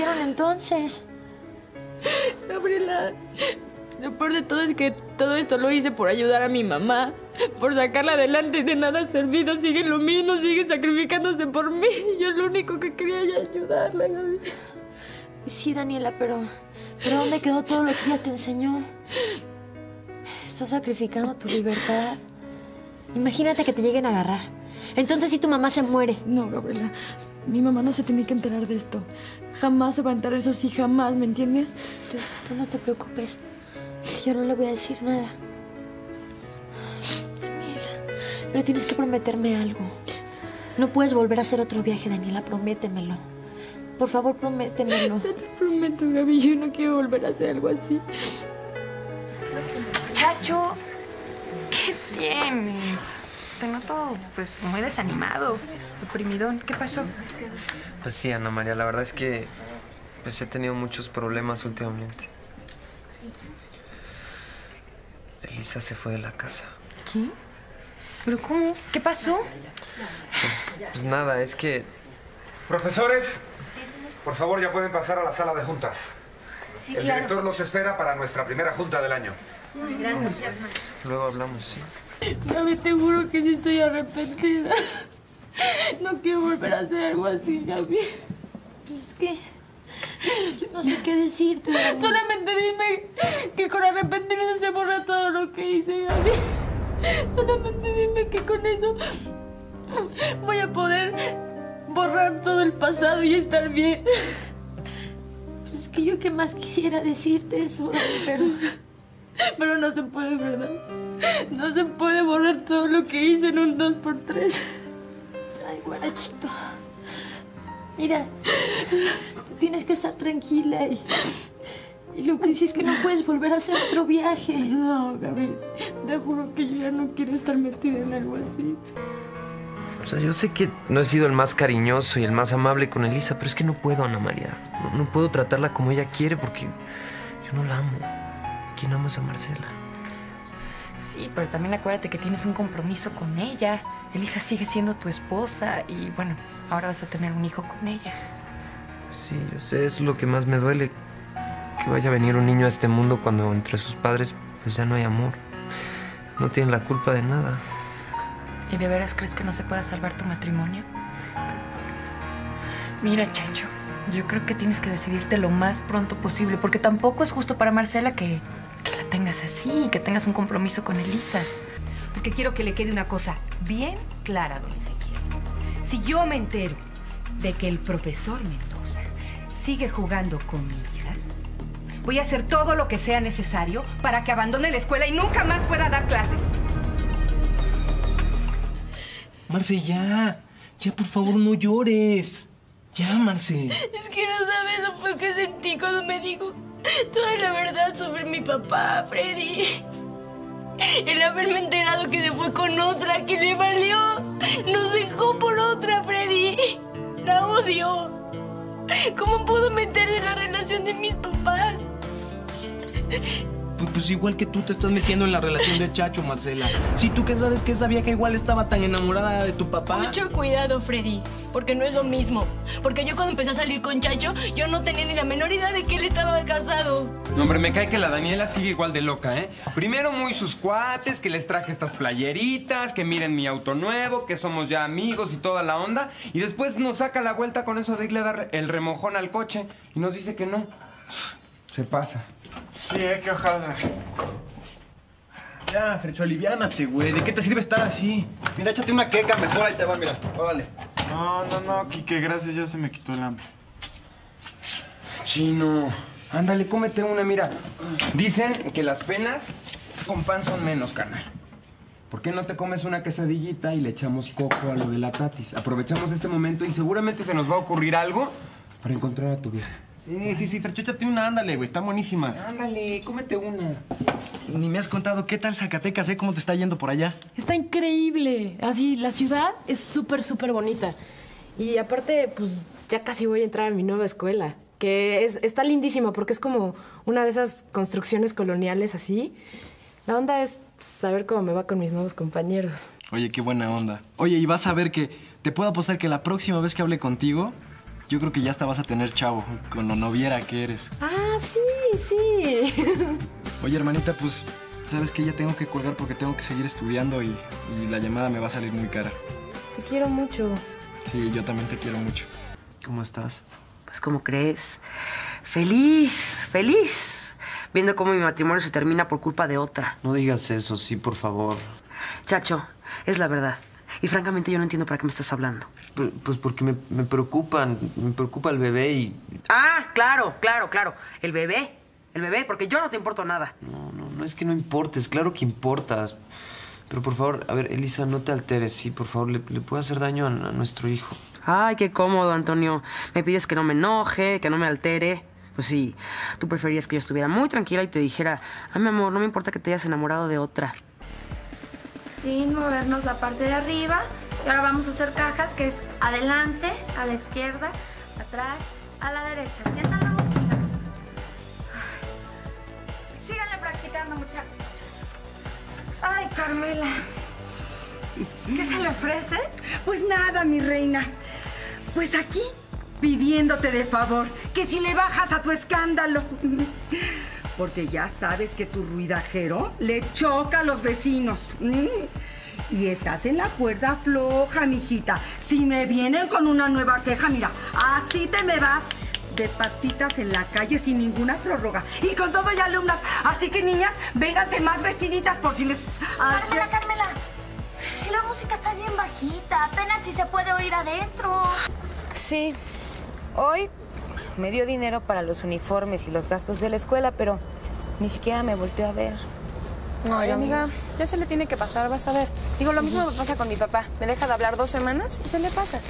hicieron entonces? Gabriela, lo peor de todo es que todo esto lo hice por ayudar a mi mamá, por sacarla adelante y de nada ha servido. Sigue lo mismo, sigue sacrificándose por mí. Yo lo único que quería era ayudarla, Gaby. Sí, Daniela, pero ¿dónde quedó todo lo que ella te enseñó? Estás sacrificando tu libertad. Imagínate que te lleguen a agarrar. Entonces sí, tu mamá se muere. No, Gabriela. Mi mamá no se tiene que enterar de esto. Jamás se va a enterar, eso sí, jamás, ¿me entiendes? Tú no te preocupes. Yo no le voy a decir nada. Daniela, pero tienes que prometerme algo. No puedes volver a hacer otro viaje, Daniela. Prométemelo. Por favor, prométemelo. Te lo prometo, Gaby. Yo no quiero volver a hacer algo así. Chacho, ¿qué tienes? Te noto, pues, muy desanimado, oprimidón. ¿Qué pasó? Pues sí, Ana María, la verdad es que pues he tenido muchos problemas últimamente. Elisa se fue de la casa. ¿Qué? ¿Pero cómo? ¿Qué pasó? Pues nada, es que... Profesores, por favor, ya pueden pasar a la sala de juntas. Sí, claro. El director nos espera para nuestra primera junta del año. Gracias. Luego hablamos, ¿sí? Gaby, te juro que sí estoy arrepentida. No quiero volver a hacer algo así, Gaby. Pues es que... yo no sé qué decirte, Gaby. Solamente dime que con arrepentirme se borra todo lo que hice, Gaby. Solamente dime que con eso voy a poder borrar todo el pasado y estar bien. Pues es que yo qué más quisiera decirte eso, Gaby, pero no se puede, ¿verdad? No se puede borrar todo lo que hice en un 2x3. Ay, guarachito. Mira, tienes que estar tranquila y lo que dices es que no puedes volver a hacer otro viaje. No, Gaby, te juro que yo ya no quiero estar metida en algo así. O sea, yo sé que no he sido el más cariñoso y el más amable con Elisa, pero es que no puedo, Ana María. No puedo tratarla como ella quiere porque yo no la amo. ¿Quién ama a Marcela? Sí, pero también acuérdate que tienes un compromiso con ella. Elisa sigue siendo tu esposa y, bueno, ahora vas a tener un hijo con ella. Sí, yo sé, eso es lo que más me duele. Que vaya a venir un niño a este mundo cuando entre sus padres pues ya no hay amor. No tienen la culpa de nada. ¿Y de veras crees que no se pueda salvar tu matrimonio? Mira, Chacho, yo creo que tienes que decidirte lo más pronto posible, porque tampoco es justo para Marcela que la tengas así, que tengas un compromiso con Elisa. Porque quiero que le quede una cosa bien clara, don Ezequiel. Si yo me entero de que el profesor Mendoza sigue jugando con mi hija, voy a hacer todo lo que sea necesario para que abandone la escuela y nunca más pueda dar clases. Marce, ya, por favor, no llores. Ya, Marce. Es que no sabes lo poco que sentí cuando me dijo toda la verdad sobre mi papá, Freddy. El haberme enterado que se fue con otra, que le valió. Nos dejó por otra, Freddy. La odio. ¿Cómo puedo meterme en la relación de mis papás? Pues igual que tú te estás metiendo en la relación de Chacho, Marcela. Si tú que sabes que esa vieja igual estaba tan enamorada de tu papá. Mucho cuidado, Freddy, porque no es lo mismo. Porque yo cuando empecé a salir con Chacho, yo no tenía ni la menor idea de que él estaba casado. No, hombre, me cae que la Daniela sigue igual de loca, ¿eh? Primero muy sus cuates, que les traje estas playeritas, que miren mi auto nuevo, que somos ya amigos y toda la onda. Y después nos saca la vuelta con eso de irle a dar el remojón al coche y nos dice que no. Se pasa. Sí, qué hojaldra. Ya, Fercho, aliviánate, güey. ¿De qué te sirve estar así? Mira, échate una queca mejor. Ahí te va, mira. Órale. No, Kike, gracias. Ya se me quitó el hambre. Chino. Ándale, cómete una, mira. Dicen que las penas con pan son menos, carnal. ¿Por qué no te comes una quesadillita y le echamos coco a lo de la Tatis? Aprovechamos este momento y seguramente se nos va a ocurrir algo para encontrar a tu vieja. Sí, Fercho, échate una, ándale, güey, están buenísimas. Ándale, cómete una. Ni me has contado qué tal Zacatecas, ¿eh? ¿Cómo te está yendo por allá? Está increíble. Así, la ciudad es súper bonita. Y aparte, pues, ya casi voy a entrar a mi nueva escuela, que está lindísima porque es como una de esas construcciones coloniales así. La onda es saber cómo me va con mis nuevos compañeros. Oye, qué buena onda. Oye, y vas a ver que te puedo apostar que la próxima vez que hable contigo... Yo creo que ya hasta vas a tener chavo, con lo noviera que eres. Ah, sí, sí. Oye, hermanita, pues, ¿sabes qué? Ya tengo que colgar porque tengo que seguir estudiando y la llamada me va a salir muy cara. Te quiero mucho. Sí, yo también te quiero mucho. ¿Cómo estás? Pues, ¿cómo crees? Feliz, feliz. Viendo cómo mi matrimonio se termina por culpa de otra. No digas eso, sí, por favor. Chacho, es la verdad. Y francamente yo no entiendo para qué me estás hablando. Pues porque me preocupa el bebé y... Ah, claro. El bebé, porque yo no te importo nada. No es que no importes, claro que importas. Pero por favor, a ver, Elisa, no te alteres, sí, por favor, le puede hacer daño a nuestro hijo. Ay, qué cómodo, Antonio. Me pides que no me enoje, que no me altere. Pues sí, tú preferías que yo estuviera muy tranquila y te dijera, ay, mi amor, no me importa que te hayas enamorado de otra. Sin movernos la parte de arriba. Y ahora vamos a hacer cajas, que es adelante, a la izquierda, atrás, a la derecha. Sienta la boquita. Síganle practicando, muchachos. Ay, Carmela. ¿Qué se le ofrece? Pues nada, mi reina. Pues aquí, pidiéndote de favor, que si le bajas a tu escándalo. Porque ya sabes que tu ruidajero le choca a los vecinos. Y estás en la cuerda floja, mijita. Si me vienen con una nueva queja, mira, así te me vas de patitas en la calle sin ninguna prórroga. Y con todo ya alumnas. Así que, niñas, vénganse más vestiditas por si les... Carmela, si la música está bien bajita, apenas si se puede oír adentro. Sí, hoy... Me dio dinero para los uniformes y los gastos de la escuela, pero ni siquiera me volteó a ver. No, ay, amiga, ya se le tiene que pasar, vas a ver. Digo, lo mismo me pasa con mi papá. Me deja de hablar 2 semanas y se le pasa.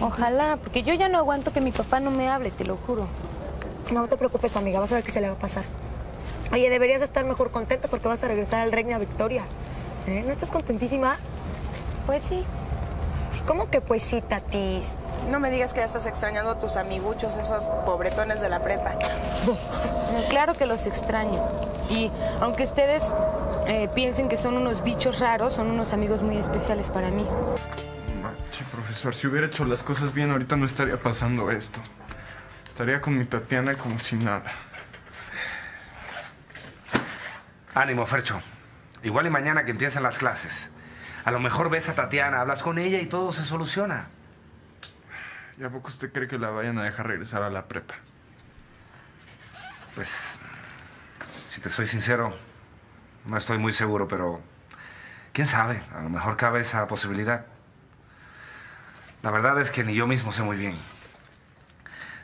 Ojalá, porque yo ya no aguanto que mi papá no me hable, te lo juro. No te preocupes, amiga, vas a ver qué se le va a pasar. Oye, deberías estar mejor contenta porque vas a regresar al Reino a Victoria. ¿Eh? ¿No estás contentísima? Pues sí. ¿Cómo que pues sí, Tatis? No me digas que ya estás extrañando a tus amiguchos, esos pobretones de la prepa. Claro que los extraño. Y aunque ustedes piensen que son unos bichos raros, son unos amigos muy especiales para mí. Manche, profesor, si hubiera hecho las cosas bien, ahorita no estaría pasando esto. Estaría con mi Tatiana como si nada. Ánimo, Fercho. Igual y mañana que empiecen las clases. A lo mejor ves a Tatiana, hablas con ella y todo se soluciona. ¿Y a poco usted cree que la vayan a dejar regresar a la prepa? Pues, si te soy sincero, no estoy muy seguro, pero... ¿Quién sabe? A lo mejor cabe esa posibilidad. La verdad es que ni yo mismo sé muy bien.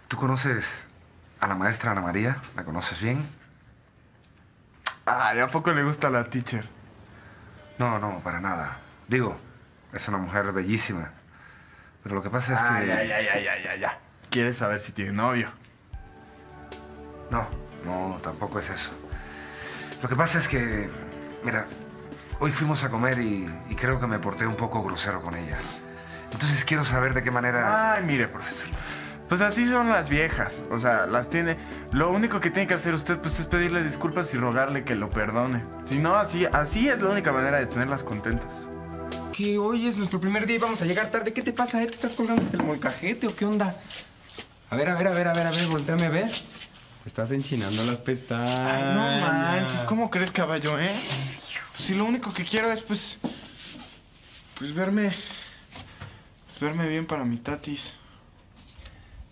¿Tú conoces a la maestra Ana María? ¿La conoces bien? Ah, ¿y a poco le gusta la teacher? No, para nada. Digo, es una mujer bellísima. Pero lo que pasa es que... Ya. ¿Quieres saber si tiene novio? No, tampoco es eso. Lo que pasa es que... Mira, hoy fuimos a comer y creo que me porté un poco grosero con ella. Entonces quiero saber de qué manera... Ay, mire, profesor. Pues así son las viejas. O sea, las tiene... Lo único que tiene que hacer usted, pues, es pedirle disculpas y rogarle que lo perdone. Si no, así es la única manera de tenerlas contentas. Que hoy es nuestro primer día y vamos a llegar tarde. ¿Qué te pasa? ¿Te estás colgando el molcajete o qué onda? A ver, volteame a ver. Estás enchinando las pestañas. Ay, no manches, ¿cómo crees, caballo, eh? Pues si lo único que quiero es, verme bien para mi tatis.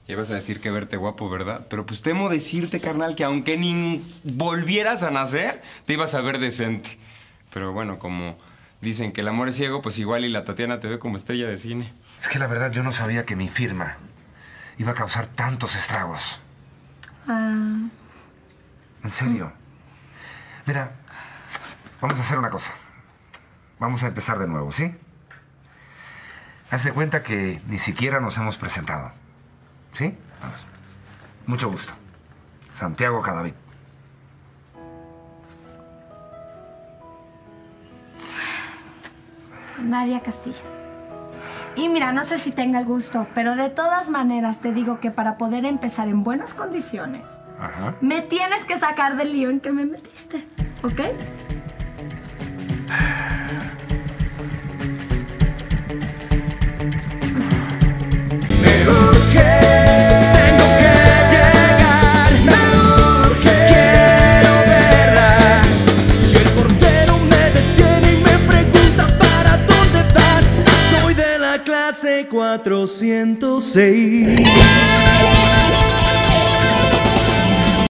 Ya ibas a decir que verte guapo, ¿verdad? Pero pues temo decirte, carnal, que aunque ni volvieras a nacer, te ibas a ver decente. Pero bueno, como... Dicen que el amor es ciego, pues igual y la Tatiana te ve como estrella de cine. Es que la verdad yo no sabía que mi firma iba a causar tantos estragos. ¿En serio? Mira, vamos a hacer una cosa. Vamos a empezar de nuevo, ¿sí? Haz de cuenta que ni siquiera nos hemos presentado. ¿Sí? Vamos. Mucho gusto. Santiago Cadavid. María Castillo. Y mira, no sé si tenga el gusto, pero de todas maneras te digo que para poder empezar en buenas condiciones, me tienes que sacar del lío en que me metiste, ¿ok? clase 406.